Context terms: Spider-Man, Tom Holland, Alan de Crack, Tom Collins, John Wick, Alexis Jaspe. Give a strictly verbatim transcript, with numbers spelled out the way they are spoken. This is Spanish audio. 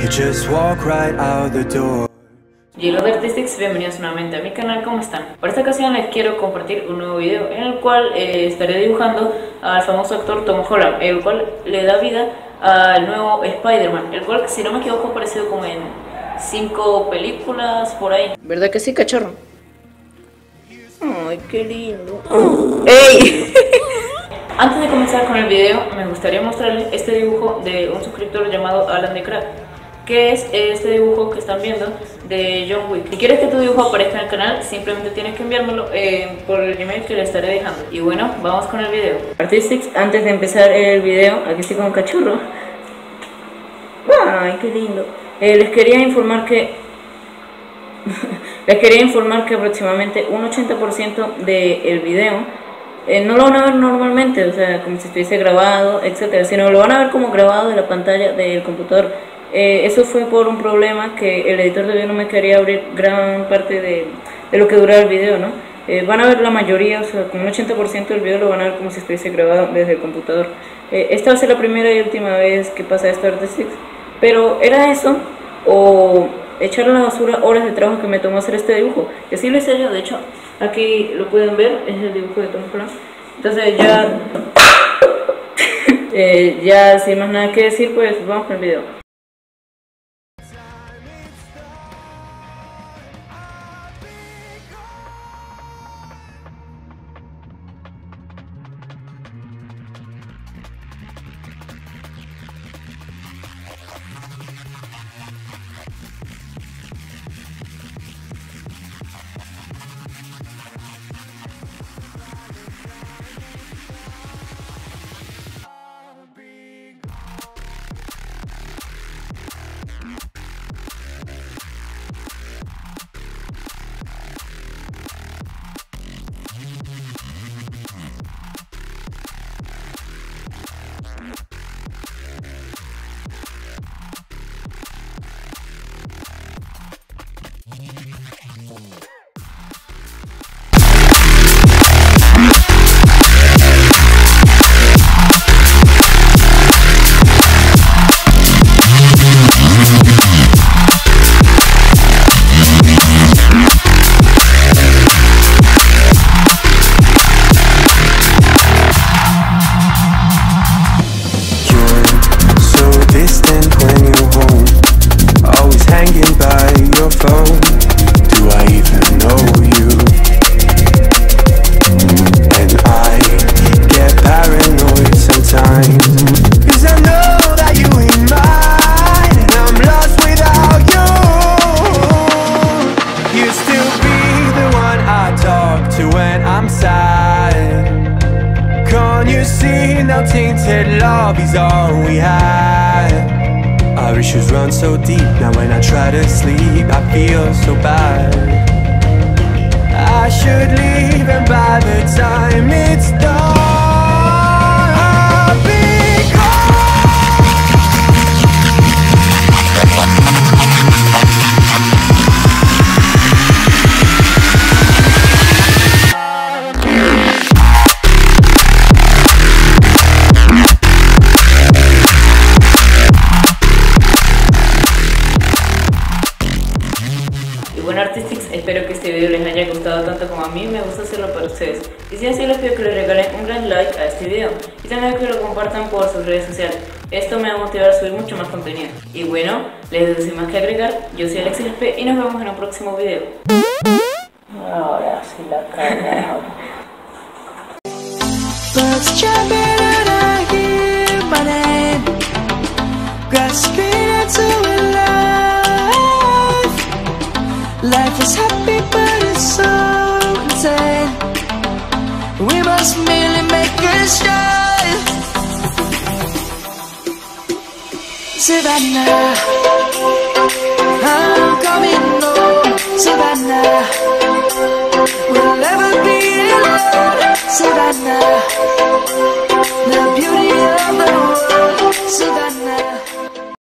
You just walk right out the door. Y los artistas, bienvenidos nuevamente a mi canal, ¿cómo están? Por esta ocasión les quiero compartir un nuevo video en el cual eh, estaré dibujando al famoso actor Tom Holland, el cual le da vida al nuevo Spider-Man, el cual, si no me equivoco, ha aparecido como en cinco películas por ahí. ¿Verdad que sí, cachorro? Ay, qué lindo. ¡Ey! Antes de comenzar con el video, me gustaría mostrarles este dibujo de un suscriptor llamado Alan de Crack, que es este dibujo que están viendo de John Wick. Si quieres que tu dibujo aparezca en el canal, simplemente tienes que enviármelo eh, por el email que le estaré dejando. Y bueno, vamos con el video. Artistics, antes de empezar el video, aquí estoy con un cachorro. ¡Ay, qué lindo! Eh, les quería informar que... les quería informar que aproximadamente un ochenta por ciento del video... Eh, no lo van a ver normalmente, o sea, como si estuviese grabado, etcétera, sino lo van a ver como grabado de la pantalla del computador. Eh, eso fue por un problema que el editor de video no me quería abrir gran parte de, de lo que dura el video, ¿no? Eh, van a ver la mayoría, o sea, como un ochenta por ciento del video lo van a ver como si estuviese grabado desde el computador. Eh, esta va a ser la primera y última vez que pasa esto Artistics, pero era eso, o echar a la basura horas de trabajo que me tomó hacer este dibujo. Y así lo hice yo, de hecho, aquí lo pueden ver, es el dibujo de Tom Collins. Entonces ya, eh, ya sin más nada que decir, pues vamos con el video. Tainted love is all we had. Our issues run so deep. Now when I try to sleep, I feel so bad. I should leave, and by the time it's dawn. Espero que este video les haya gustado tanto como a mí me gusta hacerlo para ustedes. Y si así, les pido que les regalen un gran like a este video. Y también que lo compartan por sus redes sociales. Esto me va a motivar a subir mucho más contenido. Y bueno, les doy sin más que agregar. Yo soy Alexis Jaspe y nos vemos en un próximo video. Ahora sí la cagamos. Life is happy but it's so insane. We must merely make a start. Savannah, I'm coming.